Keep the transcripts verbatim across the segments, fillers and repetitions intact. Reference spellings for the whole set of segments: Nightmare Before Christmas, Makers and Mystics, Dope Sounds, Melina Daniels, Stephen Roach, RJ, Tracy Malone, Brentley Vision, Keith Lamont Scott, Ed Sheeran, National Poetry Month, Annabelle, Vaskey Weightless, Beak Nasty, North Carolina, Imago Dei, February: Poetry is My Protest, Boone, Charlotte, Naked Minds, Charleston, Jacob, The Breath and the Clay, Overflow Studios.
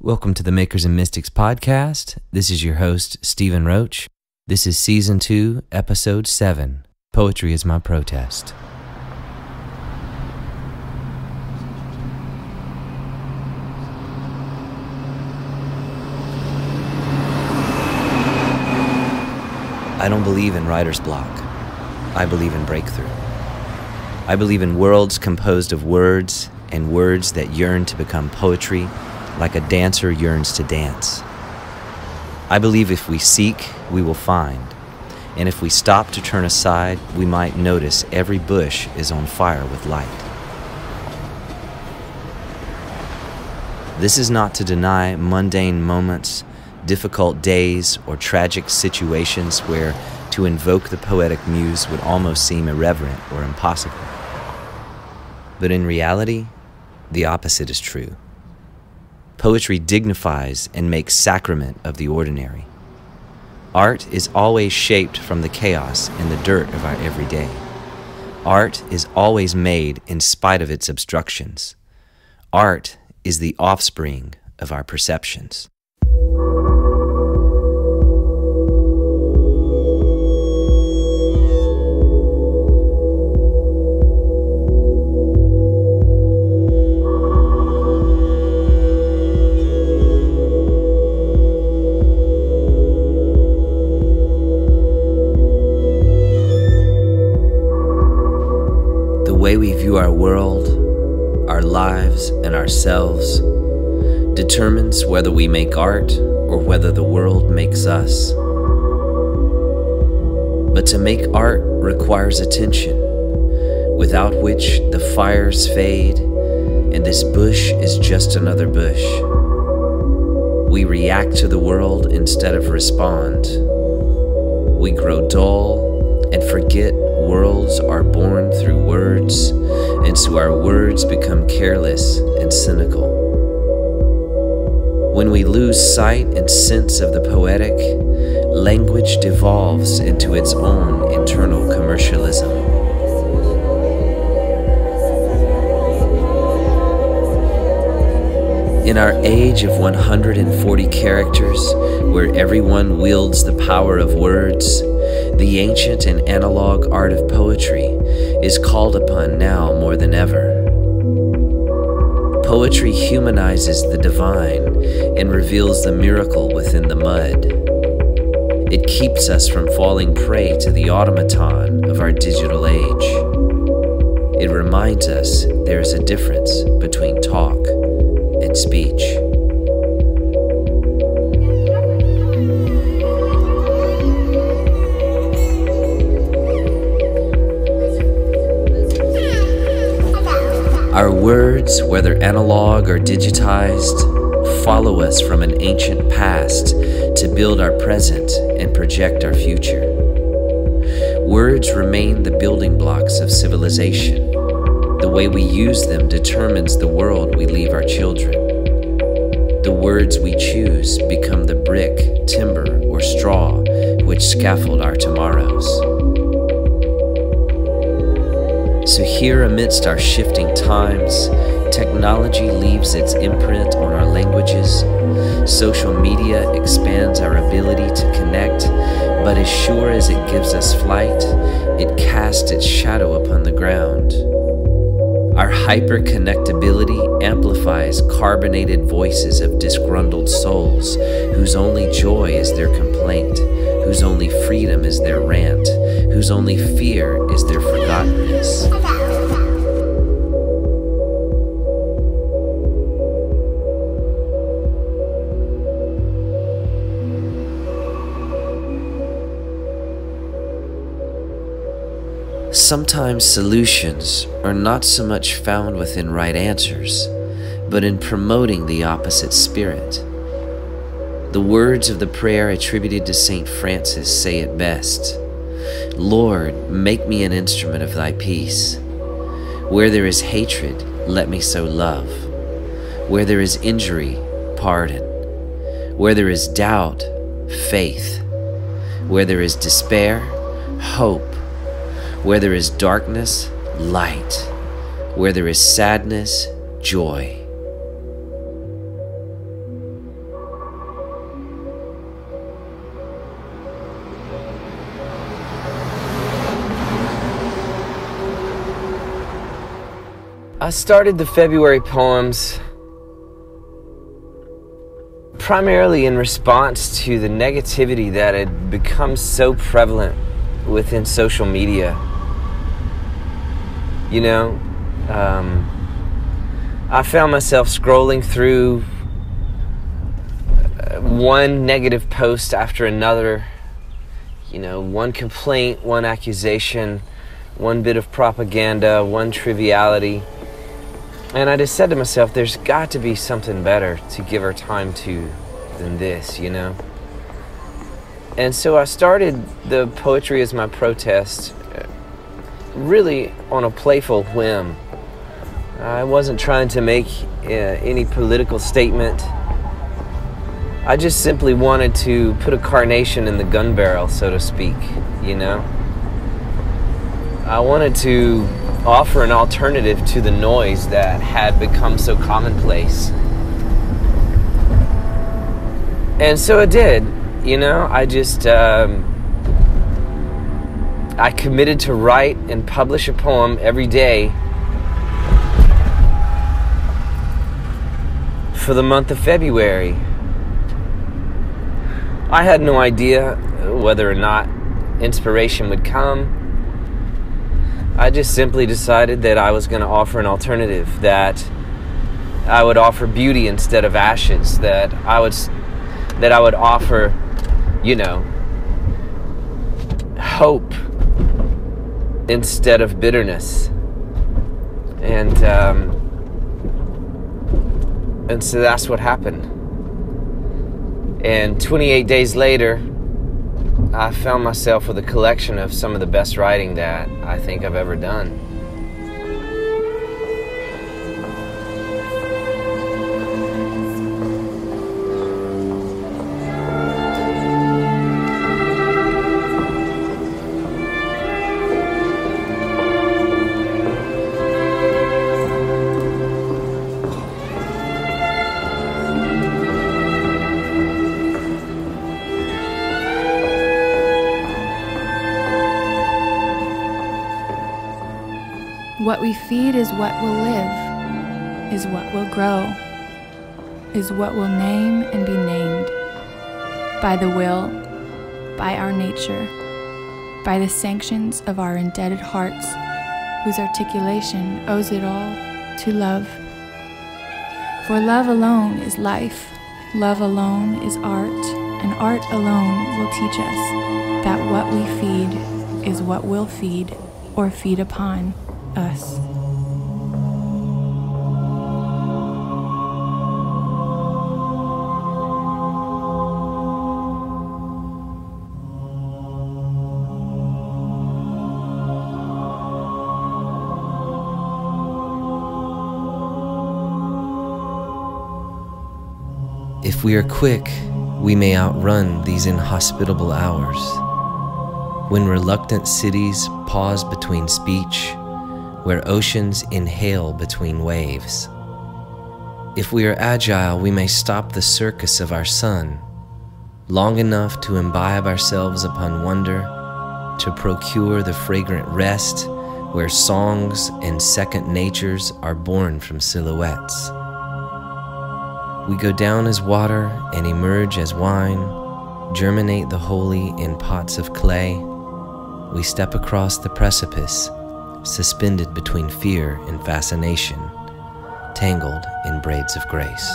Welcome to the Makers and Mystics podcast. This is your host, Stephen Roach. This is Season two, Episode seven, Poetry is My Protest. I don't believe in writer's block. I believe in breakthrough. I believe in worlds composed of words and words that yearn to become poetry, like a dancer yearns to dance. I believe if we seek, we will find. And if we stop to turn aside, we might notice every bush is on fire with light. This is not to deny mundane moments, difficult days, or tragic situations where to invoke the poetic muse would almost seem irreverent or impossible. But in reality, the opposite is true. Poetry dignifies and makes sacrament of the ordinary. Art is always shaped from the chaos and the dirt of our everyday. Art is always made in spite of its obstructions. Art is the offspring of our perceptions. The way we view our world, our lives, and ourselves determines whether we make art or whether the world makes us. But to make art requires attention, without which the fires fade and this bush is just another bush. We react to the world instead of respond. We grow dull and forget worlds are born through words, and so our words become careless and cynical. When we lose sight and sense of the poetic, language devolves into its own internal commercialism. In our age of one hundred forty characters, where everyone wields the power of words, the ancient and analog art of poetry is called upon now more than ever. Poetry humanizes the divine and reveals the miracle within the mud. It keeps us from falling prey to the automaton of our digital age. It reminds us there is a difference between talk and speech. Our words, whether analog or digitized, follow us from an ancient past to build our present and project our future. Words remain the building blocks of civilization. The way we use them determines the world we leave our children. The words we choose become the brick, timber, or straw which scaffold our tomorrows. So here, amidst our shifting times, technology leaves its imprint on our languages. Social media expands our ability to connect, but as sure as it gives us flight, it casts its shadow upon the ground. Our hyperconnectability amplifies carbonated voices of disgruntled souls whose only joy is their complaint, whose only freedom is their rant, whose only fear is their forgottenness. Sometimes solutions are not so much found within right answers, but in promoting the opposite spirit. The words of the prayer attributed to Saint Francis say it best: "Lord, make me an instrument of thy peace. Where there is hatred, let me sow love. Where there is injury, pardon. Where there is doubt, faith. Where there is despair, hope. Where there is darkness, light. Where there is sadness, joy." I started the February poems primarily in response to the negativity that had become so prevalent within social media. You know, um, I found myself scrolling through one negative post after another, you know, one complaint, one accusation, one bit of propaganda, one triviality. And I just said to myself, there's got to be something better to give our time to than this, you know? And so I started the Poetry is My Protest really on a playful whim. I wasn't trying to make uh, any political statement. I just simply wanted to put a carnation in the gun barrel, so to speak, you know? I wanted to offer an alternative to the noise that had become so commonplace. And so it did, you know? I just, um, I committed to write and publish a poem every day for the month of February. I had no idea whether or not inspiration would come. I just simply decided that I was going to offer an alternative, that I would offer beauty instead of ashes, that I would that I would offer, you know, hope instead of bitterness. And um, and so that's what happened. And twenty-eight days later, I found myself with a collection of some of the best writing that I think I've ever done. What we feed is what will live, is what will grow, is what will name and be named. By the will, by our nature, by the sanctions of our indebted hearts, whose articulation owes it all to love. For love alone is life, love alone is art, and art alone will teach us that what we feed is what will feed or feed upon us. If we are quick, we may outrun these inhospitable hours, when reluctant cities pause between speech, where oceans inhale between waves. If we are agile, we may stop the circus of our sun long enough to imbibe ourselves upon wonder, to procure the fragrant rest where songs and second natures are born from silhouettes. We go down as water and emerge as wine, germinate the holy in pots of clay. We step across the precipice, suspended between fear and fascination, tangled in braids of grace.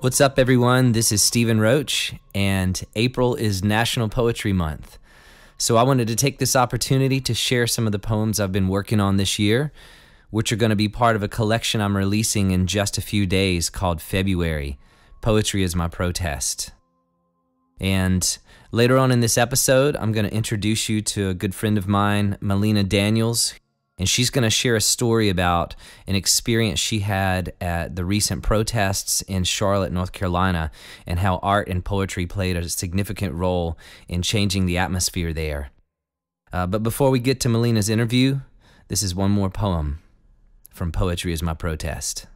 What's up, everyone? This is Stephen Roach, and April is National Poetry Month. So I wanted to take this opportunity to share some of the poems I've been working on this year, which are going to be part of a collection I'm releasing in just a few days called February, Poetry is My Protest. And later on in this episode, I'm going to introduce you to a good friend of mine, Melina Daniels, and she's going to share a story about an experience she had at the recent protests in Charlotte, North Carolina, and how art and poetry played a significant role in changing the atmosphere there. Uh, but before we get to Melina's interview, This is one more poem from Poetry is My Protest.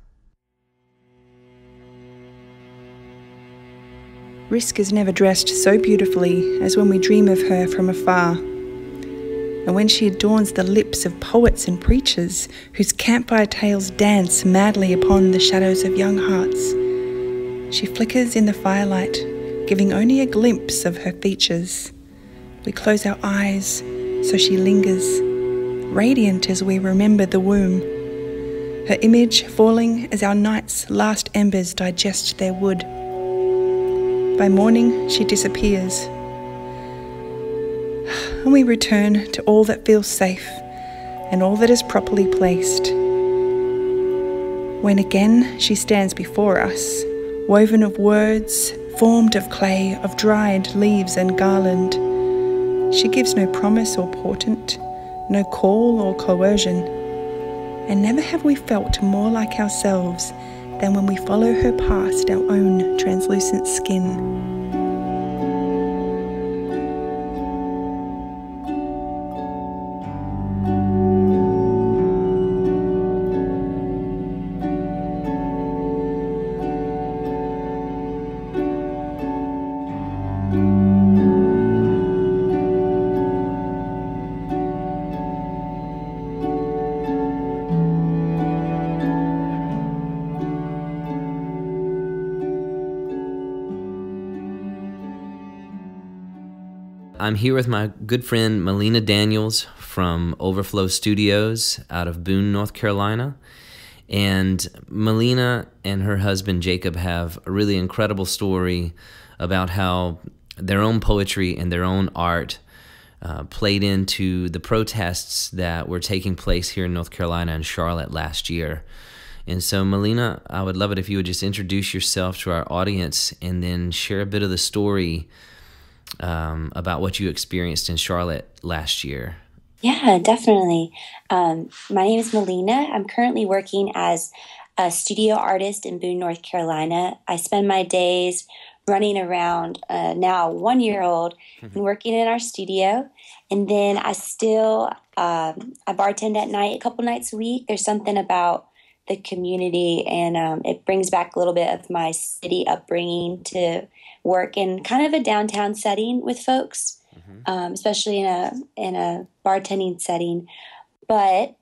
Risk is never dressed so beautifully as when we dream of her from afar, and when she adorns the lips of poets and preachers whose campfire tales dance madly upon the shadows of young hearts. She flickers in the firelight, giving only a glimpse of her features. We close our eyes, so she lingers, radiant as we remember the womb, her image falling as our night's last embers digest their wood. By morning, she disappears, and we return to all that feels safe and all that is properly placed. When again she stands before us, woven of words, formed of clay, of dried leaves and garland, she gives no promise or portent, no call or coercion, and never have we felt more like ourselves than when we follow her past our own translucent skin. I'm here with my good friend Melina Daniels from Overflow Studios out of Boone, North Carolina. And Melina and her husband Jacob have a really incredible story about how their own poetry and their own art uh, played into the protests that were taking place here in North Carolina and Charlotte last year. And so, Melina, I would love it if you would just introduce yourself to our audience and then share a bit of the story Um, about what you experienced in Charlotte last year. Yeah, definitely. Um, my name is Melina. I'm currently working as a studio artist in Boone, North Carolina. I spend my days running around uh, now one-year-old and working in our studio. And then I still, um, I bartend at night a couple nights a week. There's something about the community, and um, it brings back a little bit of my city upbringing to work in kind of a downtown setting with folks, mm-hmm. um, especially in a in a bartending setting. But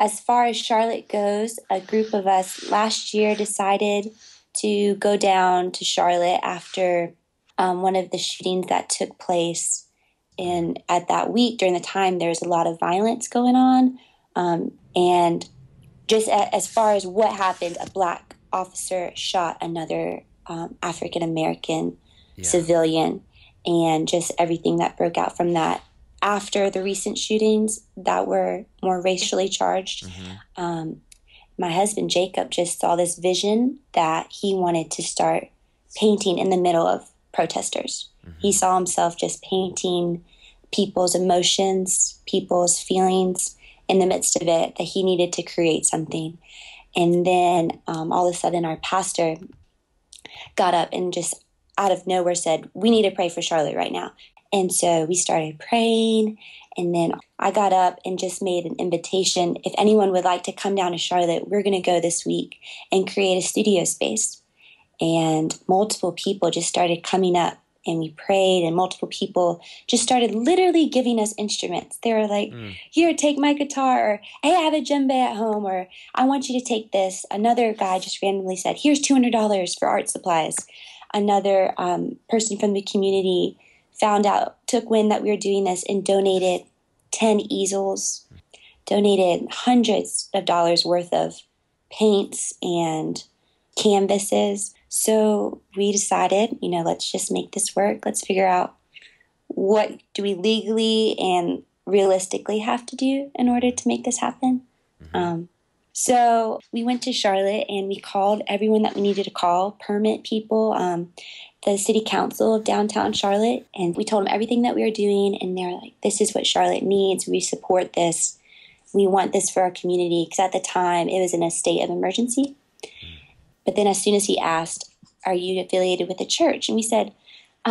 as far as Charlotte goes, a group of us last year decided to go down to Charlotte after um, one of the shootings that took place. And at that week, during the time, there was a lot of violence going on. Um, and just a, as far as what happened, a black officer shot another Um, African-American yeah. civilian, and just everything that broke out from that after the recent shootings that were more racially charged. Mm-hmm. um, my husband Jacob just saw this vision that he wanted to start painting in the middle of protesters. Mm-hmm. He saw himself just painting people's emotions, people's feelings in the midst of it, that he needed to create something. And then um, all of a sudden our pastor got up and just out of nowhere said, "We need to pray for Charlotte right now." And so we started praying, and then I got up and just made an invitation. If anyone would like to come down to Charlotte, we're going to go this week and create a studio space. And multiple people just started coming up, and we prayed, and multiple people just started literally giving us instruments. They were like, mm. "Here, take my guitar," or "Hey, I have a djembe at home," or "I want you to take this." Another guy just randomly said, "Here's two hundred dollars for art supplies." Another um, person from the community found out, took wind that we were doing this, and donated ten easels, donated hundreds of dollars worth of paints and canvases. So we decided, you know, let's just make this work. Let's figure out what do we legally and realistically have to do in order to make this happen. Mm-hmm. Um, so we went to Charlotte, and we called everyone that we needed to call, permit people, um, the city council of downtown Charlotte. And we told them everything that we were doing. And they're like, "This is what Charlotte needs. We support this. We want this for our community." Because at the time, it was in a state of emergency. But then as soon as he asked, "Are you affiliated with a church?" And we said,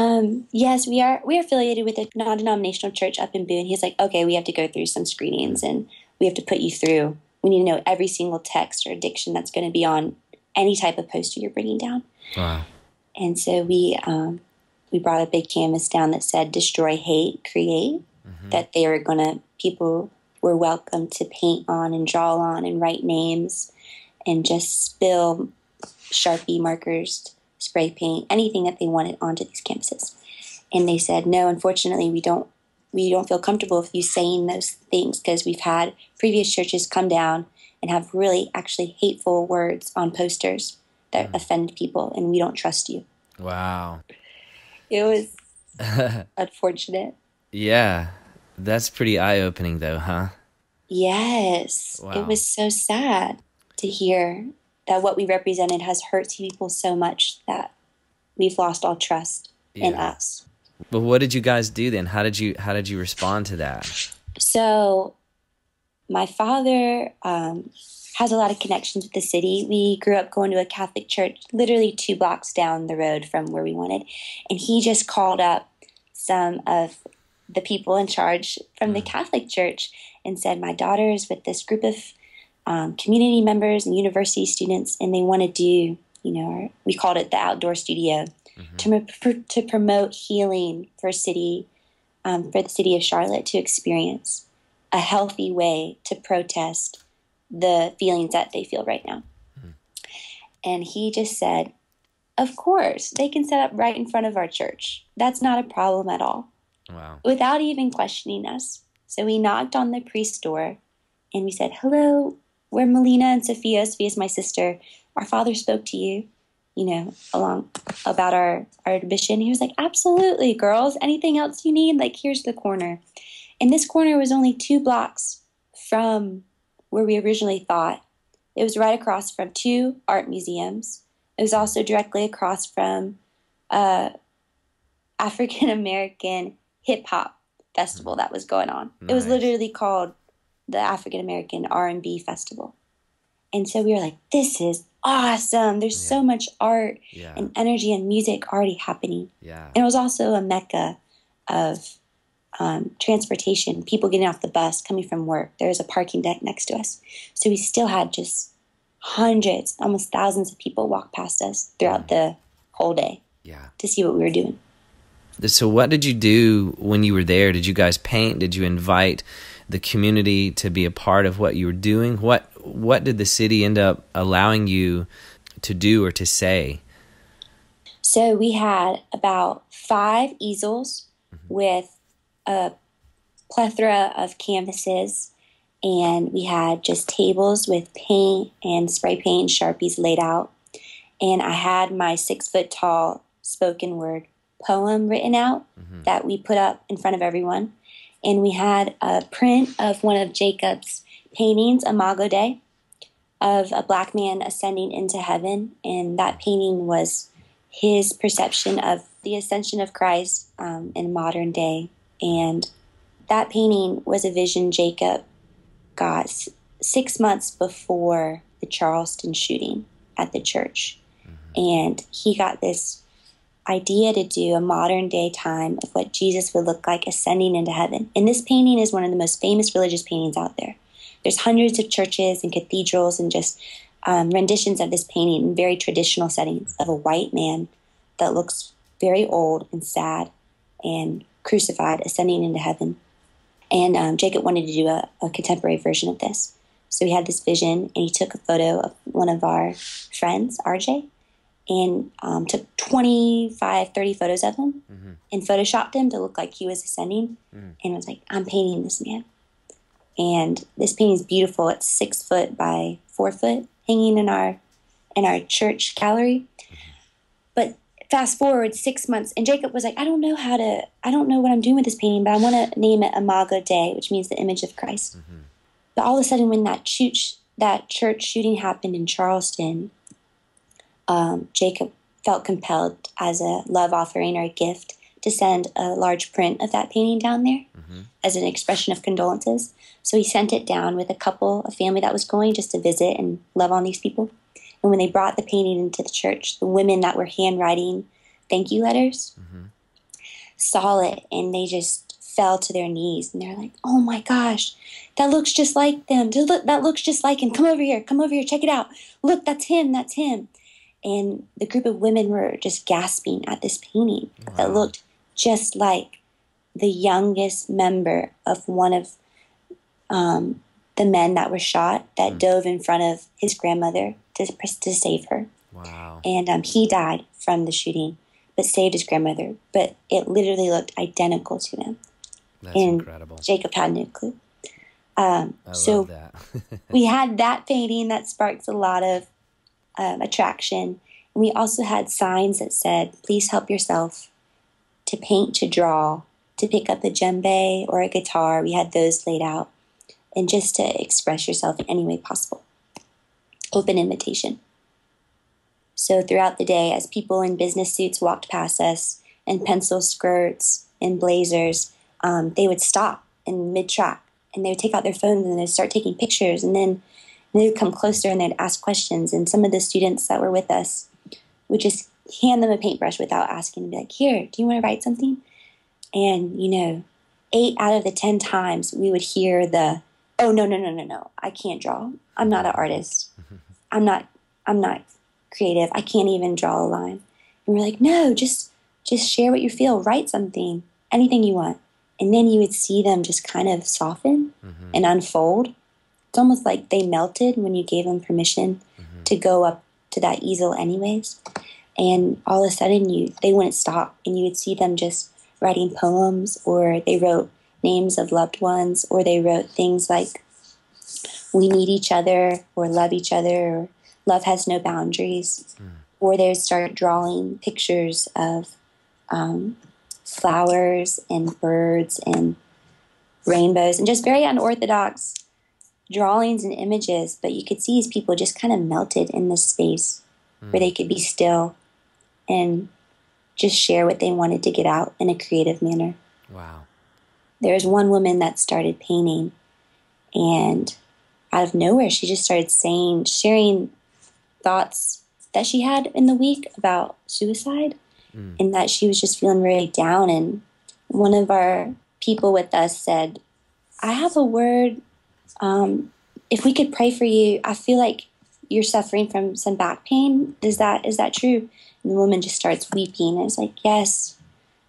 um, yes, we are. We are affiliated with a non-denominational church up in Boone. He's like, "Okay, we have to go through some screenings and we have to put you through. We need to know every single text or diction that's going to be on any type of poster you're bringing down. Wow. And so we um, we brought a big canvas down that said destroy, hate, create, mm-hmm. that they were going to, people were welcome to paint on and draw on and write names and just spill Sharpie markers, spray paint, anything that they wanted onto these canvases. And they said, no, unfortunately, we don't we don't feel comfortable with you saying those things because we've had previous churches come down and have really actually hateful words on posters that mm. offend people, and we don't trust you. Wow. It was unfortunate. Yeah. That's pretty eye-opening though, huh? Yes. Wow. It was so sad to hear that what we represented has hurt people so much that we've lost all trust yeah. in us. But what did you guys do then? How did you how did you respond to that? So my father um, has a lot of connections with the city. We grew up going to a Catholic church literally two blocks down the road from where we wanted. And he just called up some of the people in charge from the Catholic church and said, my daughter is with this group of um, community members and university students, and they want to do, you know, we called it the outdoor studio mm-hmm. to, for, to promote healing for city, um, for the city of Charlotte to experience a healthy way to protest the feelings that they feel right now. Mm-hmm. And he just said, of course, they can set up right in front of our church. That's not a problem at all. Wow. Without even questioning us. So we knocked on the priest's door and we said, hello, we're Melina and Sophia. Sophia's my sister. Our father spoke to you, you know, along about our, our admission. He was like, absolutely, girls. Anything else you need? Like, here's the corner. And this corner was only two blocks from where we originally thought. It was right across from two art museums. It was also directly across from uh, African-American hip hop festival that was going on. Nice. It was literally called the African American R and B Festival. And so we were like, this is awesome. There's yeah. so much art yeah. and energy and music already happening. Yeah. And it was also a mecca of um, transportation, people getting off the bus, coming from work. There was a parking deck next to us. So we still had just hundreds, almost thousands of people walk past us throughout the whole day yeah. to see what we were doing. So what did you do when you were there? Did you guys paint? Did you invite the community to be a part of what you were doing? What what did the city end up allowing you to do or to say? So we had about five easels mm-hmm. with a plethora of canvases, and we had just tables with paint and spray paint and Sharpies laid out. And I had my six-foot-tall spoken word poem written out mm-hmm. that we put up in front of everyone. And we had a print of one of Jacob's paintings, Imago Dei, of a black man ascending into heaven. And that painting was his perception of the ascension of Christ um, in modern day. And that painting was a vision Jacob got six months before the Charleston shooting at the church. Mm-hmm. And he got this idea to do a modern day time of what Jesus would look like ascending into heaven. And this painting is one of the most famous religious paintings out there. There's hundreds of churches and cathedrals and just um, renditions of this painting in very traditional settings of a white man that looks very old and sad and crucified ascending into heaven. And um, Jacob wanted to do a, a contemporary version of this. So he had this vision and he took a photo of one of our friends, R J, and um, took twenty-five, thirty photos of him mm-hmm. and photoshopped him to look like he was ascending. Mm. And was like, I'm painting this man. And this painting is beautiful. It's six foot by four foot hanging in our in our church gallery. Mm-hmm. But fast forward six months, and Jacob was like, I don't know how to, I don't know what I'm doing with this painting, but I want to name it Imago Dei, which means the image of Christ. Mm-hmm. But all of a sudden when that church, that church shooting happened in Charleston, Um, Jacob felt compelled as a love offering or a gift to send a large print of that painting down there mm-hmm. as an expression of condolences. So he sent it down with a couple, a family that was going just to visit and love on these people. And when they brought the painting into the church, the women that were handwriting thank you letters mm-hmm. saw it, and they just fell to their knees, and they're like, oh my gosh, that looks just like them. That looks just like him. Come over here. Come over here. Check it out. Look, that's him. That's him. And the group of women were just gasping at this painting wow. that looked just like the youngest member of one of um, the men that were shot that mm. dove in front of his grandmother to, to save her. Wow. And um, he died from the shooting, but saved his grandmother. But it literally looked identical to him. That's and incredible. Jacob had no clue. Um, I so love that. We had that painting that sparked a lot of um, attraction. And we also had signs that said, please help yourself to paint, to draw, to pick up a djembe or a guitar. We had those laid out. And just to express yourself in any way possible. Open invitation. So throughout the day, as people in business suits walked past us in pencil skirts and blazers, um, they would stop in mid-track and they would take out their phones and they'd start taking pictures, and then they would come closer and they'd ask questions. And some of the students that were with us would just hand them a paintbrush without asking and be like, here, do you want to write something? And, you know, eight out of the ten times we would hear the, oh, no, no, no, no, no, I can't draw. I'm not an artist. I'm not, I'm not. creative. I can't even draw a line. And we're like, no, just just share what you feel. Write something, anything you want. And then you would see them just kind of soften mm-hmm. and unfold. It's almost like they melted when you gave them permission mm-hmm. to go up to that easel anyways. And all of a sudden, you they wouldn't stop. And you would see them just writing poems, or they wrote names of loved ones, or they wrote things like, we need each other, or love each other, or love has no boundaries. Mm. Or they would start drawing pictures of um, flowers and birds and rainbows and just very unorthodox drawings and images. But you could see these people just kind of melted in this space mm. where they could be still and just share what they wanted to get out in a creative manner. Wow. There's one woman that started painting, and out of nowhere, she just started saying, sharing thoughts that she had in the week about suicide mm. and that she was just feeling really down. And one of our people with us said, I have a word. Um, if we could pray for you, I feel like you're suffering from some back pain. Is that, is that true? And the woman just starts weeping. And it's like, yes,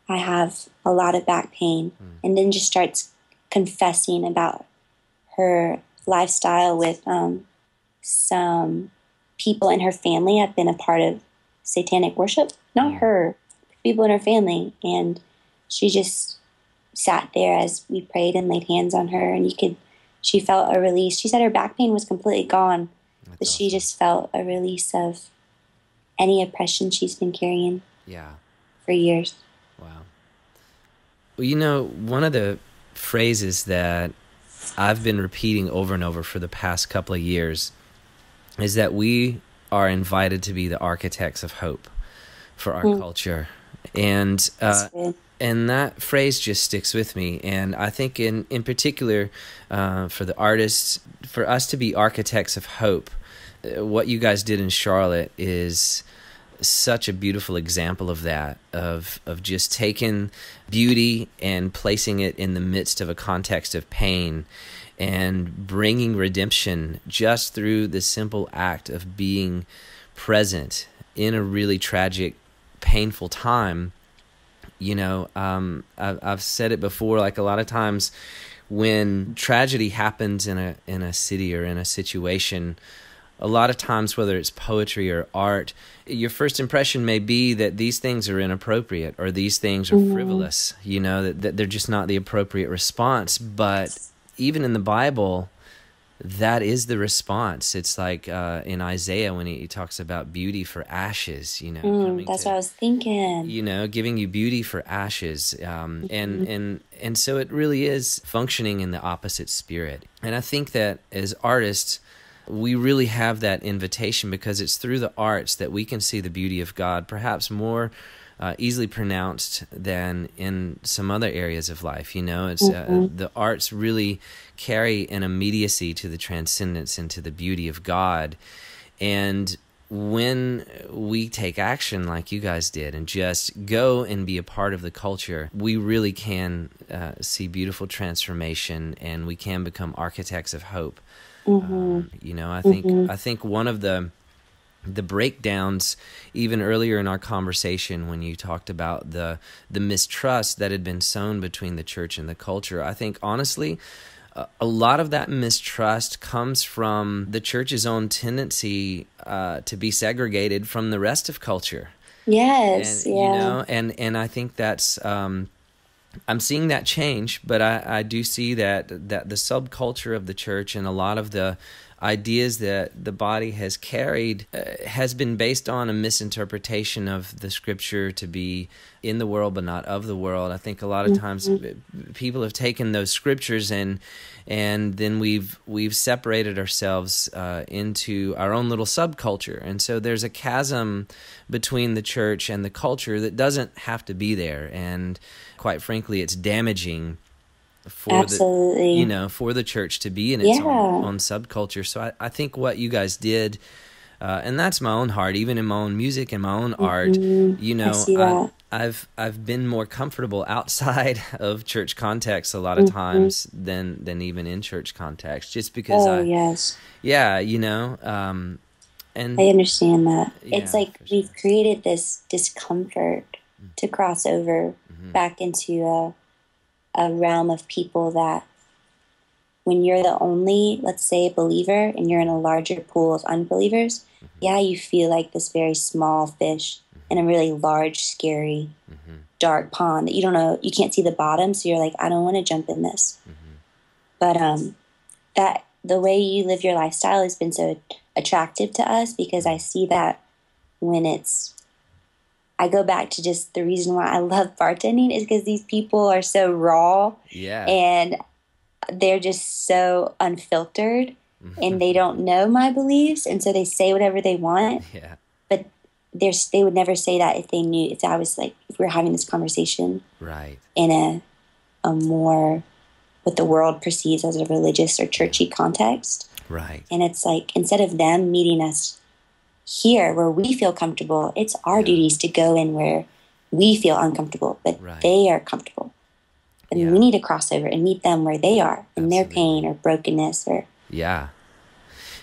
I have a lot of back pain. Mm. And then just starts confessing about her lifestyle with um, some people in her family have been a part of satanic worship. Not her, people in her family. And she just sat there as we prayed and laid hands on her, and you could, she felt a release. She said her back pain was completely gone, That's but awesome. She just felt a release of any oppression she's been carrying yeah. for years. Wow. Well, you know, one of the phrases that I've been repeating over and over for the past couple of years is that we are invited to be the architects of hope for our mm. culture. And uh, and that phrase just sticks with me. And I think in, in particular, uh, for the artists, for us to be architects of hope, what you guys did in Charlotte is such a beautiful example of that, of, of just taking beauty and placing it in the midst of a context of pain, and bringing redemption just through the simple act of being present in a really tragic, painful time. You know, um, I've, I've said it before, like a lot of times when tragedy happens in a, in a city or in a situation, a lot of times, whether it's poetry or art, your first impression may be that these things are inappropriate or these things are mm-hmm. frivolous, you know, that, that they're just not the appropriate response. But even in the Bible, that is the response. It's like uh, in Isaiah when he, he talks about beauty for ashes, you know. Mm, that's to, what I was thinking. You know, giving you beauty for ashes. Um, mm-hmm. and, and, and so it really is functioning in the opposite spirit. And I think that as artists, we really have that invitation, because it's through the arts that we can see the beauty of God, perhaps more Uh, easily pronounced than in some other areas of life. You know, it's uh, the arts really carry an immediacy to the transcendence and to the beauty of God. And when we take action like you guys did and just go and be a part of the culture, we really can uh, see beautiful transformation, and we can become architects of hope. Mm-hmm. um, you know, I think mm-hmm. I think one of the the breakdowns, even earlier in our conversation when you talked about the the mistrust that had been sown between the church and the culture, I think honestly a lot of that mistrust comes from the church's own tendency uh, to be segregated from the rest of culture. Yes, and, yeah. You know, and, and I think that's, um, I'm seeing that change, but I, I do see that, that the subculture of the church and a lot of the ideas that the body has carried uh, has been based on a misinterpretation of the scripture to be in the world but not of the world. I think a lot of times mm-hmm. people have taken those scriptures and and then we've we've separated ourselves uh, into our own little subculture, and so there's a chasm between the church and the culture that doesn't have to be there, and quite frankly, it's damaging for Absolutely. the, you know, for the church to be in its yeah. own, own subculture. So I, I think what you guys did, uh, and that's my own heart, even in my own music and my own mm-hmm. art, you know, I, I've I've been more comfortable outside of church context a lot of mm-hmm. times than than even in church context, just because oh, I, yes, yeah, you know, um, and I understand that yeah, it's like we've sure. created this discomfort mm-hmm. to cross over mm-hmm. back into a. a realm of people that when you're the only, let's say, believer and you're in a larger pool of unbelievers, mm-hmm. yeah, you feel like this very small fish mm-hmm. in a really large, scary, mm-hmm. dark pond that you don't know, you can't see the bottom, so you're like, I don't want to jump in this. Mm-hmm. But um, that the way you live your lifestyle has been so attractive to us, because I see that when it's I go back to just the reason why I love bartending is because these people are so raw yeah. and they're just so unfiltered mm-hmm. and they don't know my beliefs. And so they say whatever they want, yeah. but they're, they would never say that if they knew, if I was like, if we were having this conversation right. in a, a more, what the world perceives as a religious or churchy context. Right. And it's like, instead of them meeting us here where we feel comfortable, it's our yeah. duties to go in where we feel uncomfortable, but right. they are comfortable. And yeah. we need to cross over and meet them where they are in Absolutely. Their pain or brokenness or yeah.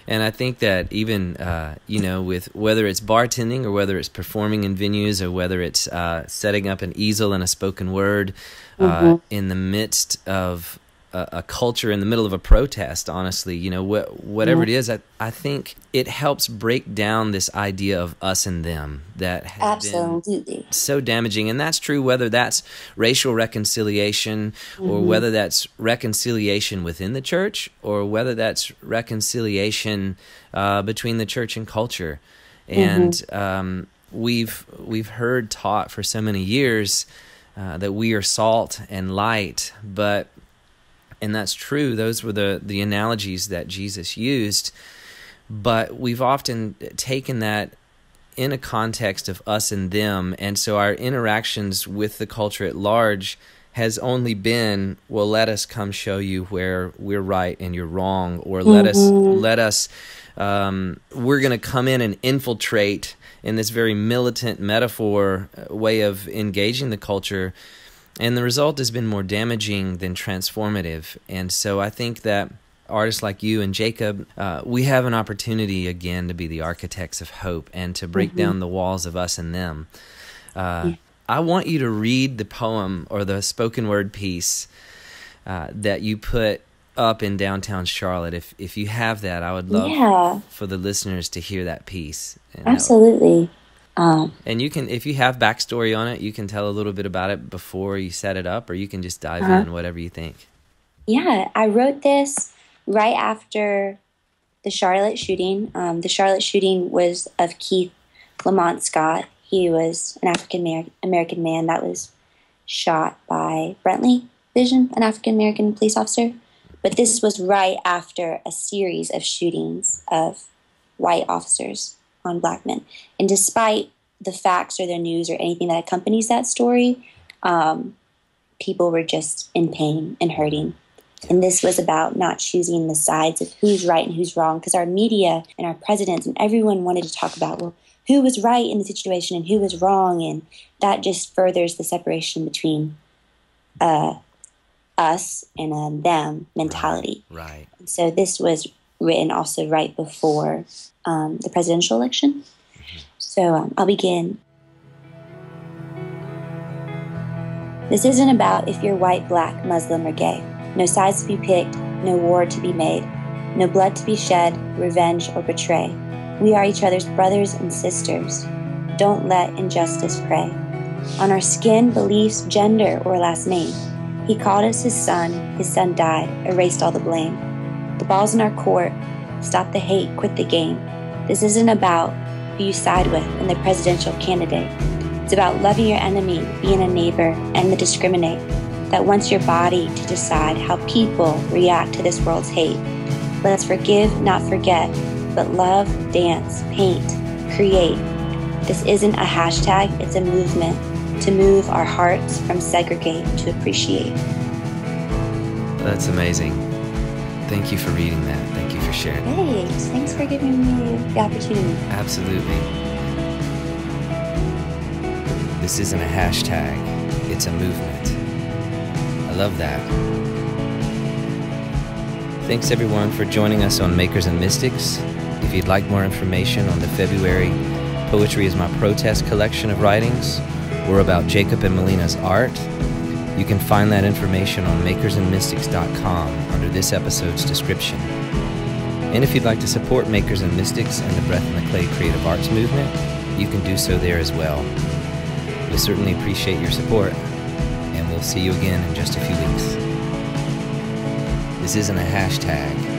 And I think that even, uh, you know, with whether it's bartending or whether it's performing in venues or whether it's uh, setting up an easel and a spoken word mm-hmm. uh, in the midst of a, a culture, in the middle of a protest, honestly, you know, wh whatever yeah. it is, I, I think it helps break down this idea of us and them that has Absolutely. Been so damaging. And that's true whether that's racial reconciliation mm-hmm. or whether that's reconciliation within the church or whether that's reconciliation uh, between the church and culture. And mm-hmm. um, we've, we've heard taught for so many years uh, that we are salt and light, but and that's true. Those were the, the analogies that Jesus used. But we've often taken that in a context of us and them. And so our interactions with the culture at large has only been, well, let us come show you where we're right and you're wrong. Or let mm-hmm. us, let us um, we're going to come in and infiltrate in this very militant metaphor way of engaging the culture. And the result has been more damaging than transformative. And so I think that artists like you and Jacob, uh, we have an opportunity again to be the architects of hope and to break mm-hmm. down the walls of us and them. Uh, yeah. I want you to read the poem or the spoken word piece uh, that you put up in downtown Charlotte. If, if you have that, I would love yeah. for the listeners to hear that piece. And Absolutely. Um, and you can, if you have backstory on it, you can tell a little bit about it before you set it up, or you can just dive uh-huh. in, whatever you think. Yeah, I wrote this right after the Charlotte shooting. Um, the Charlotte shooting was of Keith Lamont Scott. He was an African American man that was shot by Brentley Vision, an African American police officer. But this was right after a series of shootings of white officers on black men. And despite the facts or the news or anything that accompanies that story, um, people were just in pain and hurting. And this was about not choosing the sides of who's right and who's wrong, because our media and our presidents and everyone wanted to talk about, well, who was right in the situation and who was wrong, and that just furthers the separation between uh, us and uh, them mentality. Right, right. And so this was written also right before um, the presidential election. Mm-hmm. So um, I'll begin. This isn't about if you're white, black, Muslim, or gay. No sides to be picked, no war to be made, no blood to be shed, revenge, or betray. We are each other's brothers and sisters. Don't let injustice prey on our skin, beliefs, gender, or last name. He called us his son, his son died, erased all the blame. The ball's in our court, stop the hate, quit the game. This isn't about who you side with in the presidential candidate. It's about loving your enemy, being a neighbor, and the discriminate. That wants your body to decide how people react to this world's hate. Let's forgive, not forget, but love, dance, paint, create. This isn't a hashtag, it's a movement to move our hearts from segregate to appreciate. That's amazing. Thank you for reading that. Thank you for sharing. Thanks. Thanks for giving me the opportunity. Absolutely. This isn't a hashtag, it's a movement. Love that. Thanks everyone for joining us on Makers and Mystics. If you'd like more information on the February Poetry is My Protest collection of writings or about Jacob and Melina's art, you can find that information on makers and mystics dot com under this episode's description. And if you'd like to support Makers and Mystics and the Breath in the Clay creative arts movement, you can do so there as well. We certainly appreciate your support. We'll see you again in just a few weeks. This isn't a hashtag.